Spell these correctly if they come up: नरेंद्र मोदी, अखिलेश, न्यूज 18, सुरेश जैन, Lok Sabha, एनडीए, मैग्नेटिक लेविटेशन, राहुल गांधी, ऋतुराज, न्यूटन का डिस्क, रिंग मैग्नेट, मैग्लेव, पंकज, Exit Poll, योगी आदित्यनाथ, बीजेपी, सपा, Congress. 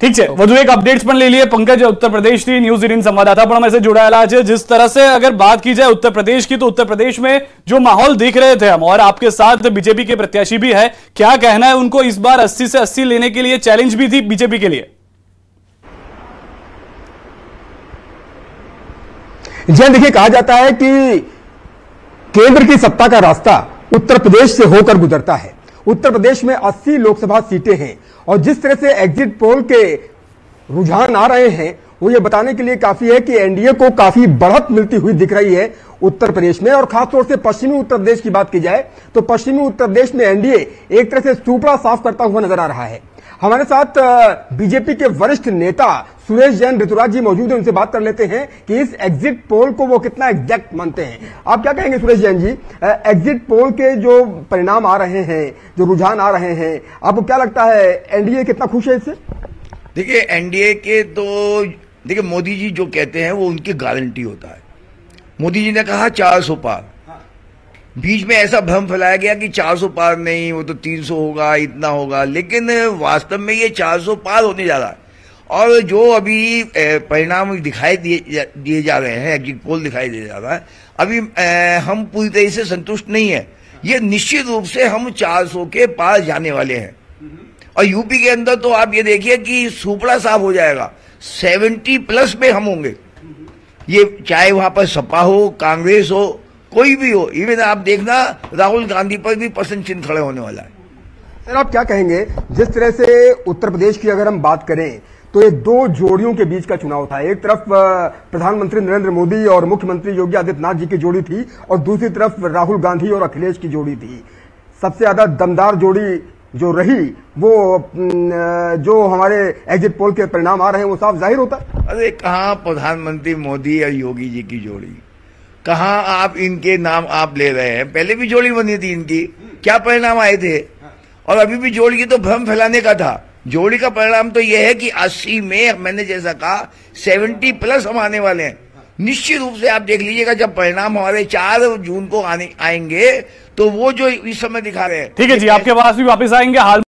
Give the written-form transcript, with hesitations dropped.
ठीक है વધુ એક अपडेट्स પણ લઈ લઈએ पंकज उत्तर प्रदेश की न्यूज 18 संवाददाता પણ हमारे से जुड़ाया है। जिस तरह से अगर बात की जाए उत्तर प्रदेश की तो उत्तर प्रदेश में जो माहौल देख रहे थे हम और आपके साथ बीजेपी के प्रत्याशी भी है, क्या कहना है उनको? इस बार 80 से 80 लेने के लिए चैलेंज भी थी बीजेपी के लिए। जैन देखिए, कहा जाता है कि केंद्र की सत्ता का रास्ता उत्तर प्रदेश से होकर गुजरता है। उत्तर प्रदेश में 80 लोकसभा सीटें हैं और जिस तरह से एग्जिट पोल के रुझान आ रहे हैं वो ये बताने के लिए काफी है कि एनडीए को काफी बढ़त मिलती हुई दिख रही है उत्तर प्रदेश में। और खासतौर से पश्चिमी उत्तर प्रदेश की बात की जाए तो पश्चिमी उत्तर प्रदेश में एनडीए एक तरह से सुपड़ा साफ करता हुआ नजर आ रहा है। हमारे साथ बीजेपी के वरिष्ठ नेता सुरेश जैन, ऋतुराज जी मौजूद हैं, उनसे बात कर लेते हैं कि इस एग्जिट पोल को वो कितना एग्जैक्ट मानते हैं। आप क्या कहेंगे सुरेश जैन जी, एग्जिट पोल के जो परिणाम आ रहे हैं, जो रुझान आ रहे हैं, आपको क्या लगता है एनडीए कितना खुश है इससे? देखिए एनडीए के तो देखिए मोदी जी जो कहते हैं वो उनकी गारंटी होता है। मोदी जी ने कहा 400 पार, बीच में ऐसा भ्रम फैलाया गया कि 400 पार नहीं, वो तो 300 होगा, इतना होगा, लेकिन वास्तव में ये 400 पार होने जा रहा है। और जो अभी परिणाम दिखाई दिए जा रहे हैं, एग्जिट पोल दिखाई दिया जा रहा है, अभी हम पूरी तरह से संतुष्ट नहीं है। ये निश्चित रूप से हम 400 के पार जाने वाले हैं। और यूपी के अंदर तो आप ये देखिए कि सुपड़ा साफ हो जाएगा, 70+ पे हम होंगे। ये चाहे वहां पर सपा हो, कांग्रेस हो, कोई भी हो, इवन आप देखना राहुल गांधी पर भी प्रश्न चिन्ह खड़े होने वाला है। सर आप क्या कहेंगे, जिस तरह से उत्तर प्रदेश की अगर हम बात करें तो ये दो जोड़ियों के बीच का चुनाव था। एक तरफ प्रधानमंत्री नरेंद्र मोदी और मुख्यमंत्री योगी आदित्यनाथ जी की जोड़ी थी और दूसरी तरफ राहुल गांधी और अखिलेश की जोड़ी थी। सबसे ज्यादा दमदार जोड़ी जो रही वो जो हमारे एग्जिट पोल के परिणाम आ रहे हैं वो साफ जाहिर होता है। अरे कहाँ प्रधानमंत्री मोदी और योगी जी की जोड़ी, कहा आप इनके नाम आप ले रहे हैं। पहले भी जोड़ी बनी थी इनकी, क्या परिणाम आए थे, और अभी भी जोड़ी तो भ्रम फैलाने का था। जोड़ी का परिणाम तो यह है कि 80 में मैंने जैसा कहा 70+ हम आने वाले हैं। निश्चित रूप से आप देख लीजिएगा जब परिणाम हमारे 4 जून को आएंगे तो वो जो इस समय दिखा रहे हैं। ठीक है जी, आपके पास भी वापस आएंगे।